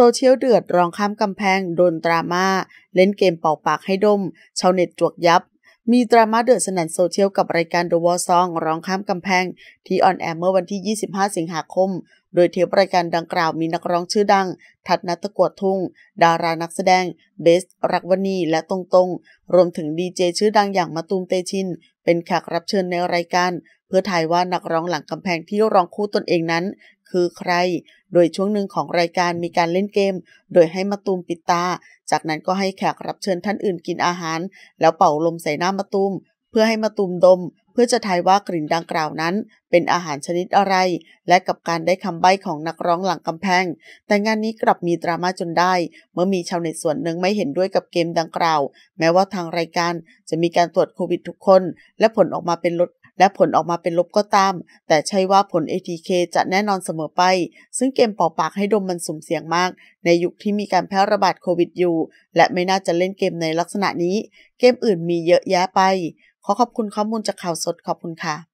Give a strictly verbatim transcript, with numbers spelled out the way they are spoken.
โซเชียลเดือดรองข้ามกำแพงโดนดราม่าเล่นเกมเป่าปากให้ดมชาวเน็ตจวกยับมีดราม่าเดือดสนั่นโซเชียลกับรายการ The War Song ร้องข้ามกำแพงที่ออนแอร์เมื่อวันที่ยี่สิบห้าสิงหาคมโดยเทปรายการดังกล่าวมีนักร้องชื่อดังทัศน์ ณ ตะกั่วทุ่งดารานักแสดงเบสรักวณีและตรงตรงรวมถึงดีเจชื่อดังอย่างมะตูมเตชินเป็นแขกรับเชิญในรายการเพื่อทายว่านักร้องหลังกำแพงที่ร้องคู่ตนเองนั้นคือใครโดยช่วงหนึ่งของรายการมีการเล่นเกมโดยให้มะตูมปิดตาจากนั้นก็ให้แขกรับเชิญท่านอื่นกินอาหารแล้วเป่าลมใส่หน้ามะตูมเพื่อให้มะตูมดมเพื่อจะทายว่ากลิ่นดังกล่าวนั้นเป็นอาหารชนิดอะไรและกับการได้คำใบ้ของนักร้องหลังกำแพงแต่งานนี้กลับมีดราม่าจนได้เมื่อมีชาวเน็ตส่วนหนึ่งไม่เห็นด้วยกับเกมดังกล่าวแม้ว่าทางรายการจะมีการตรวจโควิดทุกคนและผลออกมาเป็นลบและผลออกมาเป็นลบก็ตามแต่ใช่ว่าผล เอ ที เค จะแน่นอนเสมอไปซึ่งเกมเป่าปากให้ดมมันสุ่มเสี่ยงมากในยุคที่มีการแพร่ระบาดโควิดอยู่และไม่น่าจะเล่นเกมในลักษณะนี้เกมอื่นมีเยอะแยะไปขอขอบคุณข้อมูลจากข่าวสดขอบคุณค่ะ